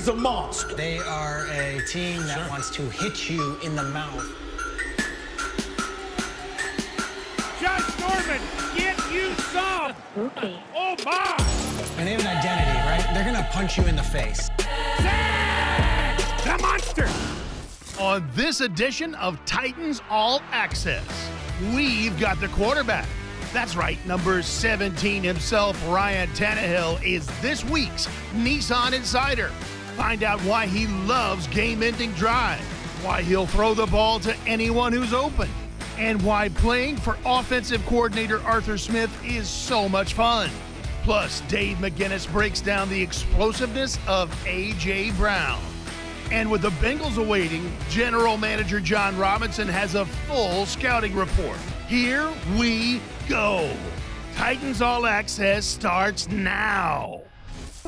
He's a monster. They are a team that wants to hit you in the mouth. Josh Norman, get you some. Spooky. Oh, my. And they have an identity, right? They're going to punch you in the face. The monster. On this edition of Titans All Access, we've got the quarterback. That's right, number 17 himself, Ryan Tannehill, is this week's Nissan Insider. Find out why he loves game-ending drive, why he'll throw the ball to anyone who's open, and why playing for offensive coordinator Arthur Smith is so much fun. Plus, Dave McGinnis breaks down the explosiveness of A.J. Brown. And with the Bengals awaiting, General Manager John Robinson has a full scouting report. Here we go. Titans All Access starts now.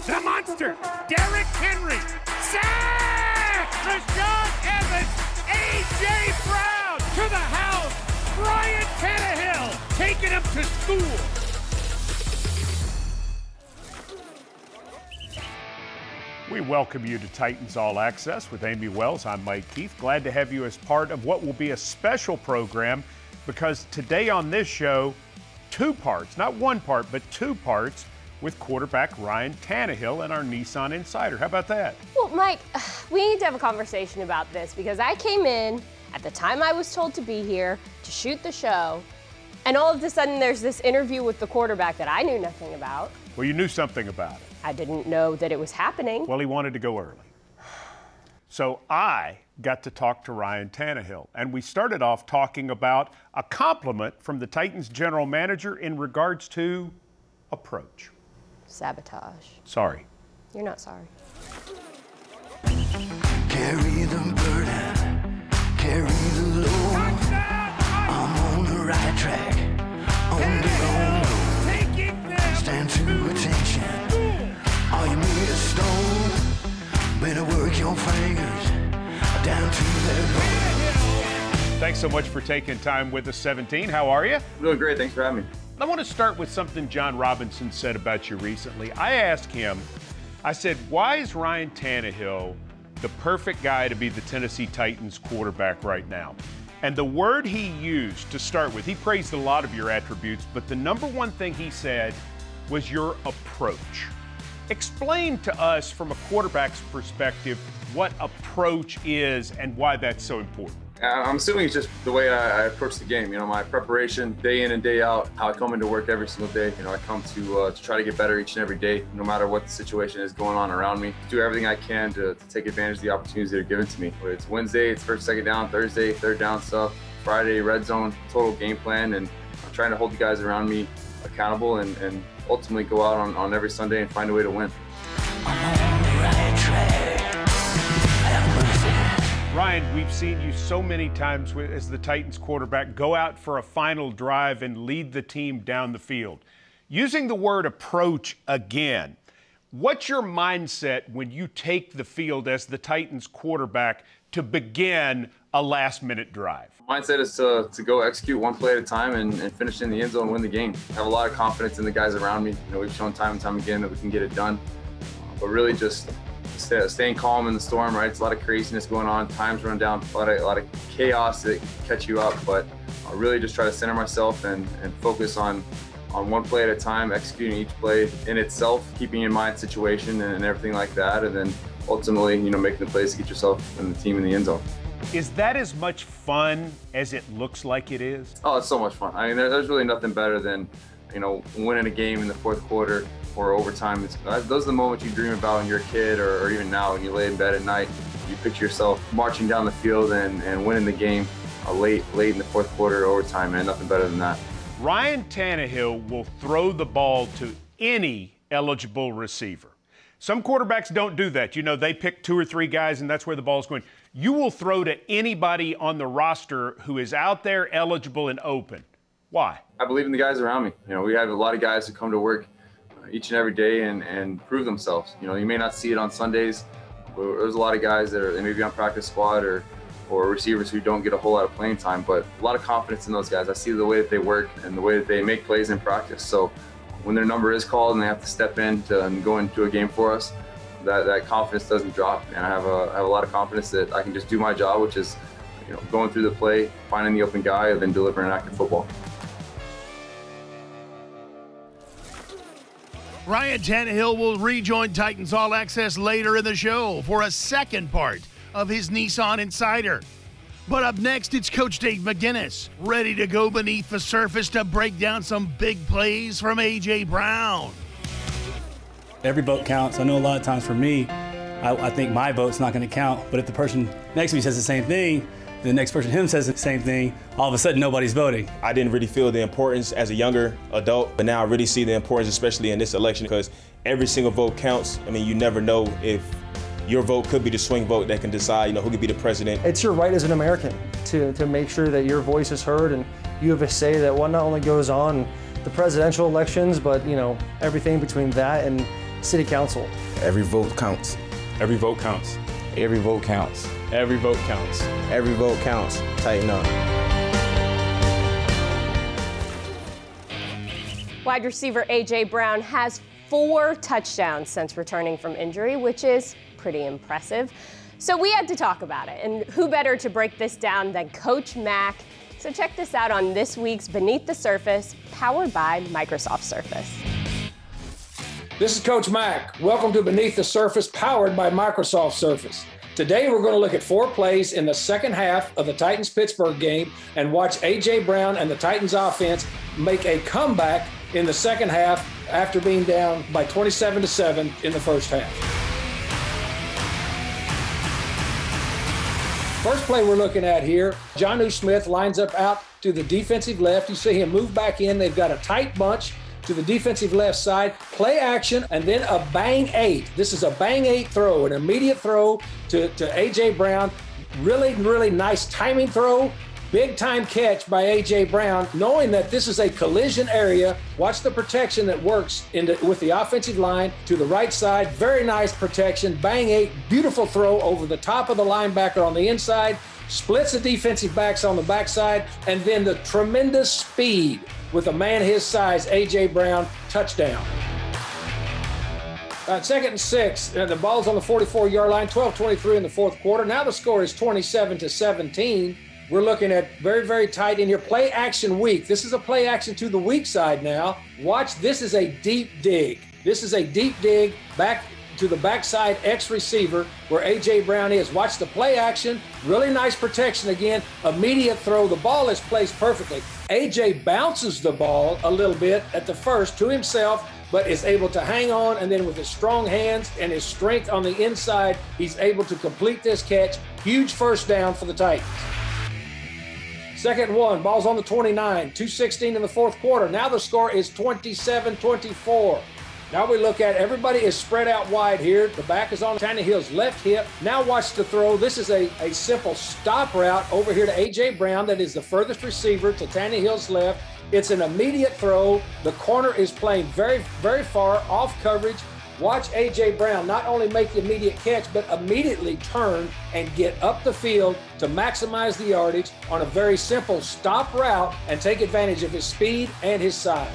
The monster, Derrick Henry. Sack! Rashawn Evans, A.J. Brown to the house. Ryan Tannehill taking him to school. We welcome you to Titans All Access with Amy Wells. I'm Mike Keith. Glad to have you as part of what will be a special program, because today on this show, two parts, not one part, but two parts with quarterback Ryan Tannehill and our Nissan Insider. How about that? Well, Mike, we need to have a conversation about this, because I came in at the time I was told to be here to shoot the show, and all of a sudden there's this interview with the quarterback that I knew nothing about. Well, you knew something about it. I didn't know that it was happening. Well, he wanted to go early. So I got to talk to Ryan Tannehill, and we started off talking about a compliment from the Titans general manager in regards to approach. Sabotage. Sorry. You're not sorry. Carry the burden, carry the load. I'm on the right track, on the road. Stand to attention. Are you made of stone? Better work your fingers down to their... Thanks so much for taking time with us, 17. How are you? I'm doing great. Thanks for having me. I want to start with something John Robinson said about you recently. I asked him, I said, why is Ryan Tannehill the perfect guy to be the Tennessee Titans quarterback right now? And the word he used to start with, he praised a lot of your attributes, but the number one thing he said was your approach. Explain to us from a quarterback's perspective what approach is and why that's so important. I'm assuming it's just the way I approach the game. You know, my preparation day in and day out, how I come into work every single day. You know, I come to try to get better each and every day, no matter what the situation is going on around me. Do everything I can to take advantage of the opportunities that are given to me. Whether it's Wednesday, it's first, second down, Thursday, third down stuff, Friday, red zone, total game plan. And I'm trying to hold the guys around me accountable and ultimately go out on every Sunday and find a way to win. Ryan, we've seen you so many times as the Titans quarterback go out for a final drive and lead the team down the field. Using the word approach again, what's your mindset when you take the field as the Titans quarterback to begin a last-minute drive? Mindset is to go execute one play at a time and finish in the end zone and win the game. I have a lot of confidence in the guys around me. You know, we've shown time and time again that we can get it done. But really just staying calm in the storm, right? It's a lot of craziness going on. Time's run down, a lot of chaos that can catch you up. But I really just try to center myself and focus on one play at a time, executing each play in itself, keeping in mind situation and everything like that. And then ultimately, you know, making the plays to get yourself and the team in the end zone. Is that as much fun as it looks like it is? Oh, it's so much fun. I mean, there's really nothing better than, you know, winning a game in the fourth quarter or overtime. Those are the moments you dream about when you're a kid, or even now when you lay in bed at night. You picture yourself marching down the field and winning the game late in the fourth quarter, overtime, man. Nothing better than that. Ryan Tannehill will throw the ball to any eligible receiver. Some quarterbacks don't do that. You know, they pick two or three guys, and that's where the ball's going. You will throw to anybody on the roster who is out there, eligible, and open. Why? I believe in the guys around me. You know, we have a lot of guys who come to work each and every day and prove themselves. You know, you may not see it on Sundays, but there's a lot of guys that are maybe on practice squad or receivers who don't get a whole lot of playing time, but a lot of confidence in those guys. I see the way that they work and the way that they make plays in practice. So when their number is called and they have to step in and go into a game for us, that confidence doesn't drop, and I have a lot of confidence that I can just do my job, which is, you know, going through the play, finding the open guy, and then delivering an active football. Ryan Tannehill will rejoin Titans All Access later in the show for a second part of his Nissan Insider. But up next, it's Coach Dave McGinnis, ready to go beneath the surface to break down some big plays from A.J. Brown. Every vote counts. I know a lot of times for me, I think my vote's not going to count, but if the person next to me says the same thing, the next person him says the same thing, all of a sudden nobody's voting. I didn't really feel the importance as a younger adult, but now I really see the importance, especially in this election, because every single vote counts. I mean, you never know if your vote could be the swing vote that can decide, you know, who could be the president. It's your right as an American to make sure that your voice is heard and you have a say that what not only goes on the presidential elections, but, you know, everything between that and city council. Every vote counts. Every vote counts. Every vote counts. Every vote counts. Every vote counts. Tighten up. Wide receiver A.J. Brown has 4 touchdowns since returning from injury, which is pretty impressive. So we had to talk about it, and who better to break this down than Coach Mack. So check this out on this week's Beneath the Surface, powered by Microsoft Surface. This is Coach Mack. Welcome to Beneath the Surface, powered by Microsoft Surface. Today, we're going to look at 4 plays in the second half of the Titans-Pittsburgh game and watch A.J. Brown and the Titans offense make a comeback in the second half after being down by 27-7 in the first half. First play we're looking at here, Jonnu Smith lines up out to the defensive left. You see him move back in. They've got a tight bunch to the defensive left side, play action, and then a bang 8. This is a bang 8 throw, an immediate throw to A.J. Brown. Really, really nice timing throw. Big time catch by A.J. Brown, knowing that this is a collision area. Watch the protection that works with the offensive line to the right side. Very nice protection. Bang 8, beautiful throw over the top of the linebacker on the inside. Splits the defensive backs on the backside, and then the tremendous speed with a man his size, A.J. Brown, touchdown. Second and 6, and the ball's on the 44-yard line, 12-23 in the fourth quarter. Now the score is 27-17. We're looking at very, very tight in here. Play action weak. This is a play action to the weak side now. Watch, this is a deep dig. This is a deep dig back to the backside X receiver where A.J. Brown is. Watch the play action. Really nice protection again. Immediate throw. The ball is placed perfectly. A.J. bounces the ball a little bit at the first to himself, but is able to hang on, and then with his strong hands and his strength on the inside, he's able to complete this catch. Huge first down for the Titans. Second and 1, ball's on the 29, 2:16 in the fourth quarter. Now the score is 27-24. Now we look at, everybody is spread out wide here. The back is on Tannehill's left hip. Now watch the throw. This is a simple stop route over here to A.J. Brown. That is the furthest receiver to Tannehill's left. It's an immediate throw. The corner is playing very, very far off coverage. Watch A.J. Brown not only make the immediate catch, but immediately turn and get up the field to maximize the yardage on a very simple stop route and take advantage of his speed and his size.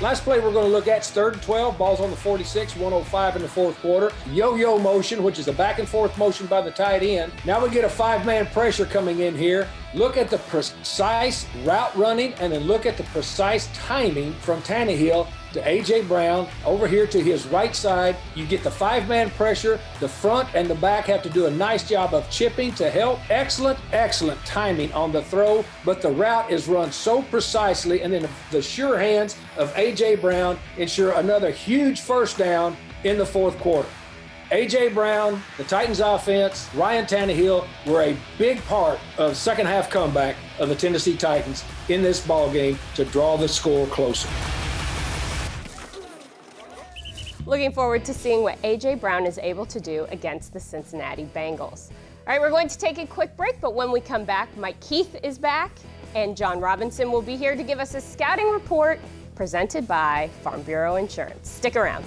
Last play we're going to look at is 3rd and 12. Ball's on the 46, 1:05 in the fourth quarter. Yo-yo motion, which is a back-and-forth motion by the tight end. Now we get a 5-man pressure coming in here. Look at the precise route running, and then look at the precise timing from Tannehill to A.J. Brown over here to his right side. You get the 5-man pressure. The front and the back have to do a nice job of chipping to help. Excellent, excellent timing on the throw, but the route is run so precisely, and then the sure hands of A.J. Brown ensure another huge first down in the fourth quarter. A.J. Brown, the Titans offense, Ryan Tannehill were a big part of second half comeback of the Tennessee Titans in this ball game to draw the score closer. Looking forward to seeing what A.J. Brown is able to do against the Cincinnati Bengals. All right, we're going to take a quick break, but when we come back, Mike Keith is back, and John Robinson will be here to give us a scouting report presented by Farm Bureau Insurance. Stick around.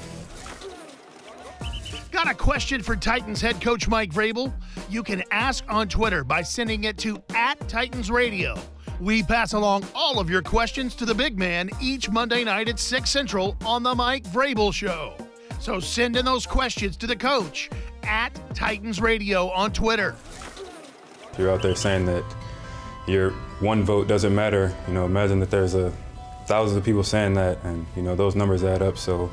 Got a question for Titans head coach Mike Vrabel? You can ask on Twitter by sending it to @TitansRadio. We pass along all of your questions to the big man each Monday night at 6 Central on the Mike Vrabel Show. So send in those questions to the coach at Titans Radio on Twitter. You're out there saying that your one vote doesn't matter. You know, imagine that there's thousands of people saying that, and you know those numbers add up. So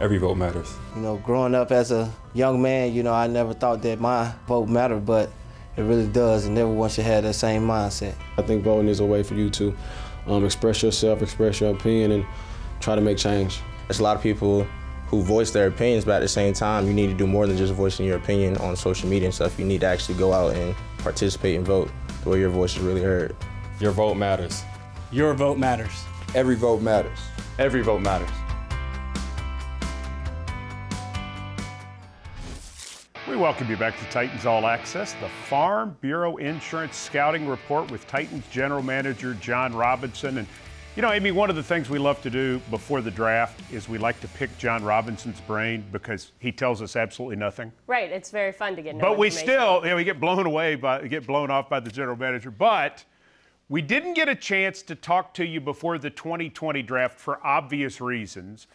every vote matters. You know, growing up as a young man, you know, I never thought that my vote mattered, but it really does, and everyone should have that same mindset. I think voting is a way for you to express yourself, express your opinion, and try to make change. There's a lot of people who voice their opinions, but at the same time, you need to do more than just voicing your opinion on social media and stuff. You need to actually go out and participate and vote the way your voice is really heard. Your vote matters. Your vote matters. Every vote matters. Every vote matters. We welcome you back to Titans All Access, the Farm Bureau Insurance Scouting Report with Titans General Manager John Robinson. And, you know, Amy, one of the things we love to do before the draft is we like to pick John Robinson's brain because he tells us absolutely nothing. Right. It's very fun to get no information. But we still, you know, we get blown off by the general manager. But we didn't get a chance to talk to you before the 2020 draft for obvious reasons.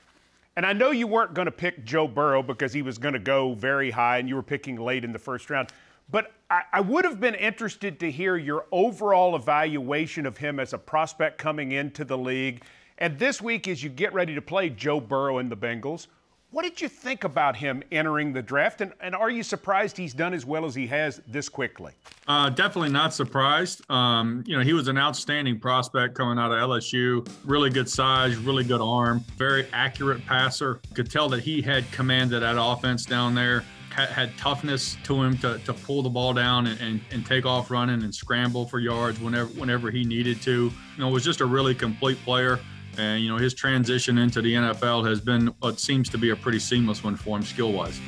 And I know you weren't going to pick Joe Burrow because he was going to go very high and you were picking late in the first round. But I would have been interested to hear your overall evaluation of him as a prospect coming into the league. And this week, as you get ready to play Joe Burrow and the Bengals, what did you think about him entering the draft? And are you surprised he's done as well as he has this quickly? Definitely not surprised. You know, he was an outstanding prospect coming out of LSU. Really good size, really good arm, very accurate passer. Could tell that he had command of that offense down there, had toughness to him to pull the ball down and take off running and scramble for yards whenever he needed to. You know, was just a really complete player. And, you know, his transition into the NFL has been what seems to be a pretty seamless one for him skill-wise.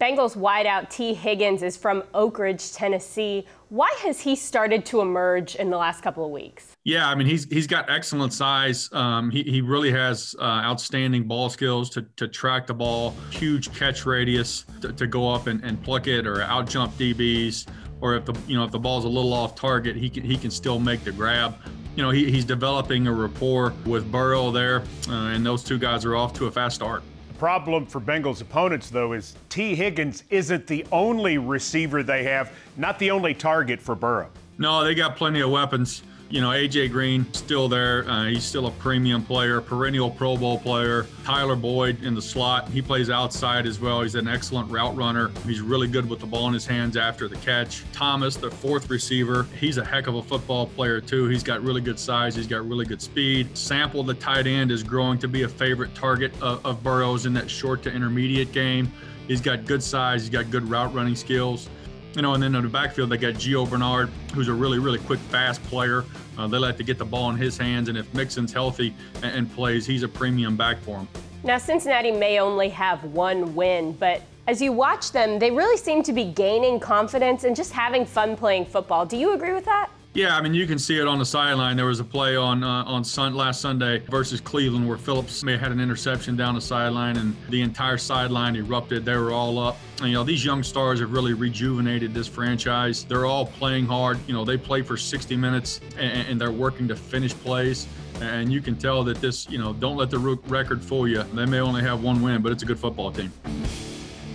Bengals wideout T. Higgins is from Oak Ridge, Tennessee. Why has he started to emerge in the last couple of weeks? Yeah, I mean, he's got excellent size. He really has outstanding ball skills to track the ball, huge catch radius to go up and pluck it or out-jump DBs. Or if the ball's a little off target, he can still make the grab. You know, he's developing a rapport with Burrow there, and those two guys are off to a fast start. The problem for Bengals opponents, though, is T. Higgins isn't the only receiver they have, not the only target for Burrow. No, they got plenty of weapons. You know, A.J. Green still there. He's still a premium player, perennial Pro Bowl player. Tyler Boyd in the slot. He plays outside as well. He's an excellent route runner. He's really good with the ball in his hands after the catch. Thomas, the fourth receiver, he's a heck of a football player, too. He's got really good size. He's got really good speed. Sample, the tight end, is growing to be a favorite target of Burrow's in that short to intermediate game. He's got good size. He's got good route running skills. You know, and then in the backfield, they got Gio Bernard, who's a really, really quick, fast player. They like to get the ball in his hands, and if Mixon's healthy and plays, he's a premium back for him. Now, Cincinnati may only have one win, but as you watch them, they really seem to be gaining confidence and just having fun playing football. Do you agree with that? Yeah, I mean, you can see it on the sideline. There was a play on last Sunday versus Cleveland where Phillips may have had an interception down the sideline, and the entire sideline erupted. They were all up. And, you know, these young stars have really rejuvenated this franchise. They're all playing hard. You know, they play for 60 minutes, and they're working to finish plays. And you can tell that this, you know, don't let the record fool you. They may only have one win, but it's a good football team.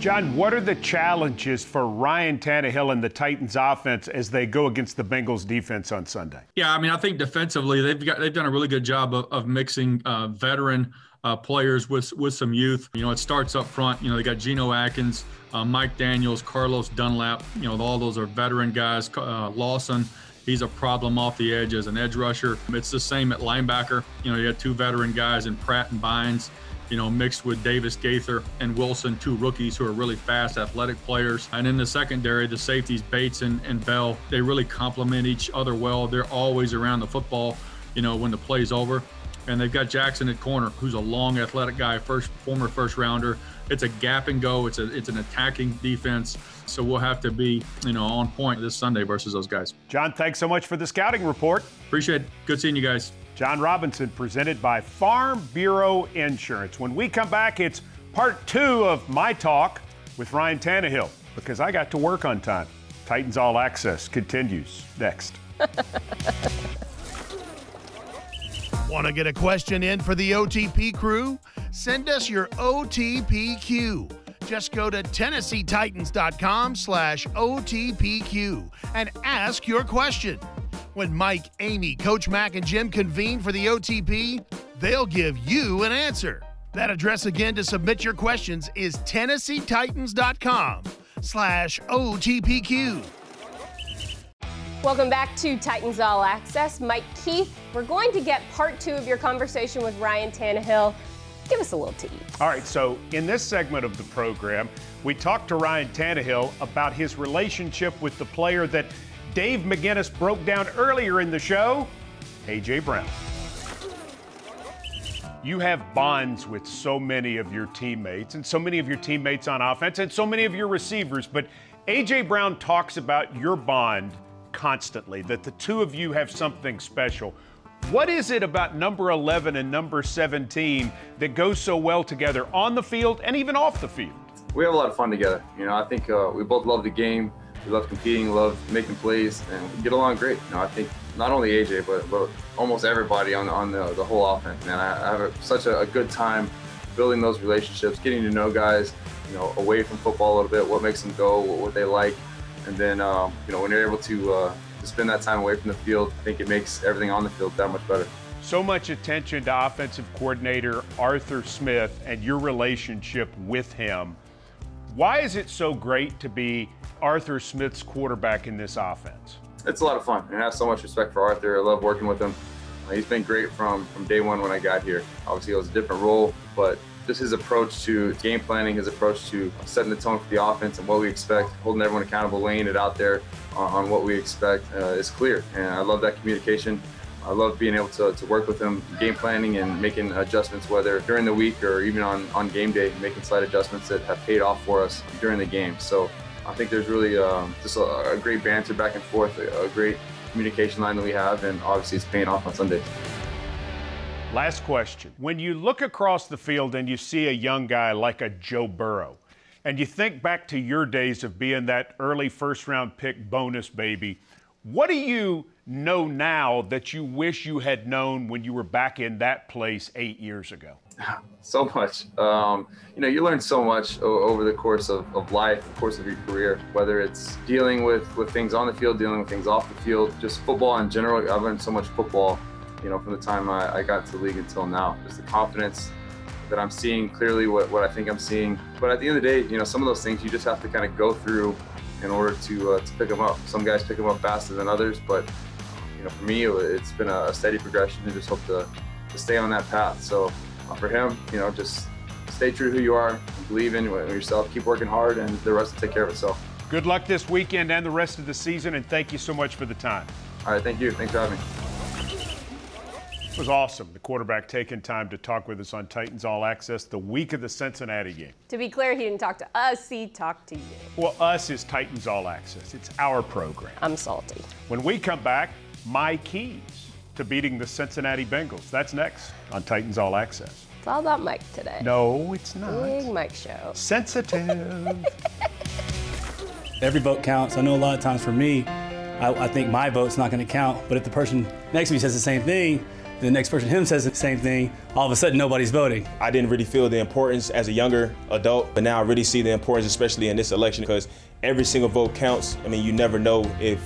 John, what are the challenges for Ryan Tannehill and the Titans offense as they go against the Bengals defense on Sunday? Yeah, I mean, I think defensively they've done a really good job of mixing veteran players with some youth. You know, it starts up front. You know, they got Geno Atkins, Mike Daniels, Carlos Dunlap. You know, all those are veteran guys. Lawson, he's a problem off the edge as an edge rusher. It's the same at linebacker. You know, you got two veteran guys in Pratt and Bynes, you know, mixed with Davis Gaither and Wilson, two rookies who are really fast, athletic players. And in the secondary, the safeties, Bates and Bell, they really complement each other well. They're always around the football, you know, when the play's over. And they've got Jackson at corner, who's a long, athletic guy, former first-rounder. It's a gap and go. It's an attacking defense. So we'll have to be, you know, on point this Sunday versus those guys. John, thanks so much for the scouting report. Appreciate it. Good seeing you guys. John Robinson, presented by Farm Bureau Insurance. When we come back, it's part 2 of my talk with Ryan Tannehill because I got to work on time. Titans All Access continues next. Want to get a question in for the OTP crew? send us your OTPQ. Just go to TennesseeTitans.com/OTPQ and ask your question. When Mike, Amy, Coach Mack, and Jim convene for the OTP, they'll give you an answer. That address again to submit your questions is TennesseeTitans.com/OTPQ. Welcome back to Titans All Access. Mike Keith, we're going to get part two of your conversation with Ryan Tannehill. Give us a little tease. All right, so in this segment of the program, we talked to Ryan Tannehill about his relationship with the player that Dave McGinnis broke down earlier in the show, A.J. Brown. You have bonds with so many of your teammates and so many of your teammates on offense and so many of your receivers, but A.J. Brown talks about your bond constantly, that the two of you have something special. What is it about number 11 and number 17 that goes so well together on the field and even off the field? We have a lot of fun together. You know, I think we both love the game. We love competing, love making plays, and we get along great. You know, I think not only AJ, but almost everybody on the whole offense, man. I have such a good time building those relationships, getting to know guys, you know, away from football a little bit, what makes them go, what they like. And then, you know, when you're able to spend that time away from the field, I think it makes everything on the field that much better. So much attention to offensive coordinator Arthur Smith and your relationship with him. Why is it so great to be Arthur Smith's quarterback in this offense? It's a lot of fun, and I have so much respect for Arthur. I love working with him. He's been great from day one when I got here. Obviously, it was a different role, but just his approach to game planning, his approach to setting the tone for the offense and what we expect, holding everyone accountable, laying it out there on what we expect is clear. And I love that communication. I love being able to work with him, game planning and making adjustments, whether during the week or even on game day, making slight adjustments that have paid off for us during the game. So I think there's really just a great banter back and forth, a great communication line that we have, and obviously it's paying off on Sundays. Last question. When you look across the field and you see a young guy like a Joe Burrow, and you think back to your days of being that early first-round pick bonus baby, what do you know now that you wish you had known when you were back in that place 8 years ago? So much. You know, you learn so much over the course of life, the course of your career, whether it's dealing with things on the field, dealing with things off the field, just football in general. I've learned so much football. You know, from the time I got to the league until now. Just the confidence that I'm seeing clearly what I think I'm seeing. But at the end of the day, you know, some of those things you just have to kind of go through in order to pick them up. Some guys pick them up faster than others, but, you know, for me, it's been a steady progression and just hope to stay on that path. So for him, you know, just stay true to who you are, believe in yourself, keep working hard, and the rest will take care of itself. Good luck this weekend and the rest of the season, and thank you so much for the time. All right, thank you. Thanks for having me. It was awesome, the quarterback taking time to talk with us on Titans All Access the week of the Cincinnati game. To be clear, he didn't talk to us, he talked to you. Well, us is Titans All Access. It's our program. I'm salty. When we come back, my keys to beating the Cincinnati Bengals. That's next on Titans All Access. It's all about Mike today. No, it's not. Big Mike show. Sensitive. Every vote counts. I know a lot of times for me, I think my vote's not going to count, but if the person next to me says the same thing, the next person him says the same thing, all of a sudden nobody's voting. I didn't really feel the importance as a younger adult, but now I really see the importance, especially in this election, because every single vote counts. I mean, you never know if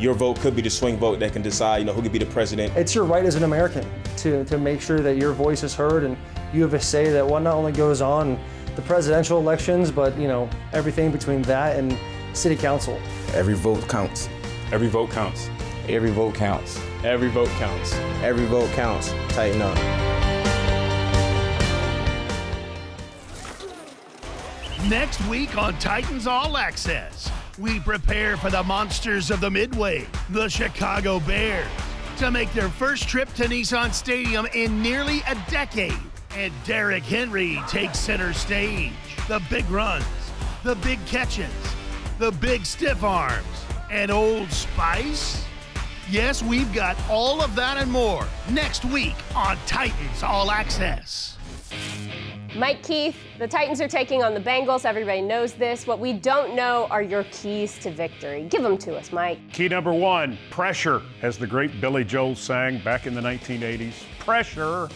your vote could be the swing vote that can decide, you know, who could be the president. It's your right as an American to make sure that your voice is heard and you have a say that what not only goes on the presidential elections, but, you know, everything between that and city council. Every vote counts. Every vote counts. Every vote counts. Every vote counts. Every vote counts. Tighten up. Next week on Titans All Access, we prepare for the monsters of the Midway, the Chicago Bears, to make their first trip to Nissan Stadium in nearly a decade. And Derrick Henry takes center stage. The big runs, the big catches, the big stiff arms, and Old Spice? Yes, we've got all of that and more next week on Titans All Access. Mike Keith, the Titans are taking on the Bengals. Everybody knows this. What we don't know are your keys to victory. Give them to us, Mike. Key number one, pressure. As the great Billy Joel sang back in the 1980s, pressure.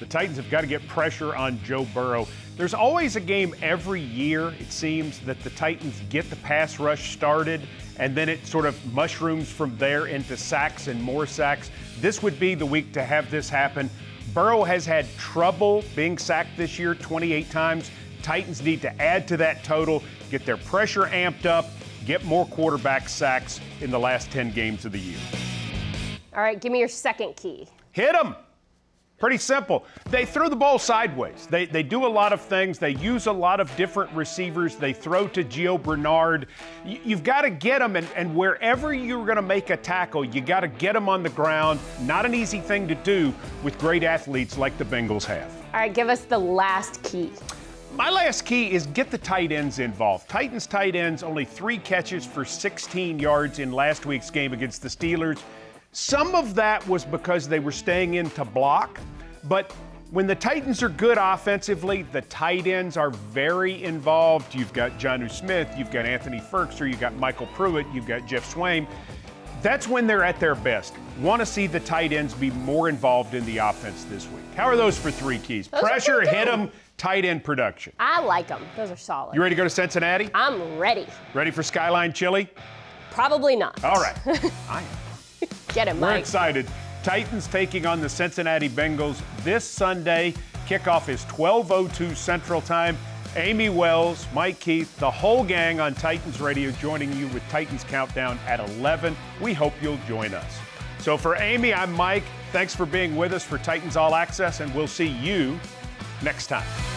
The Titans have got to get pressure on Joe Burrow. There's always a game every year, it seems, that the Titans get the pass rush started, and then it sort of mushrooms from there into sacks and more sacks. This would be the week to have this happen. Burrow has had trouble being sacked this year 28 times. Titans need to add to that total, get their pressure amped up, get more quarterback sacks in the last 10 games of the year. All right, give me your second key. Hit them. Pretty simple. They throw the ball sideways. They do a lot of things. They use a lot of different receivers. They throw to Gio Bernard. You've got to get them, and wherever you're going to make a tackle, you got to get them on the ground. Not an easy thing to do with great athletes like the Bengals have. All right, give us the last key. My last key is get the tight ends involved. Titans tight ends, only 3 catches for 16 yards in last week's game against the Steelers. Some of that was because they were staying in to block, but when the Titans are good offensively, the tight ends are very involved. You've got Jonnu Smith, you've got Anthony Firkser, you've got Michael Pruitt, you've got Jeff Swaim. That's when they're at their best. Want to see the tight ends be more involved in the offense this week. How are those for 3 keys? Those pressure, hit them, tight end production. I like them. Those are solid. You ready to go to Cincinnati? I'm ready. Ready for Skyline Chili? Probably not. All right. I am. Get him, Mike. We're excited. Titans taking on the Cincinnati Bengals this Sunday. Kickoff is 12:02 Central Time. Amy Wells, Mike Keith, the whole gang on Titans Radio joining you with Titans Countdown at 11. We hope you'll join us. So for Amy, I'm Mike. Thanks for being with us for Titans All Access, and we'll see you next time.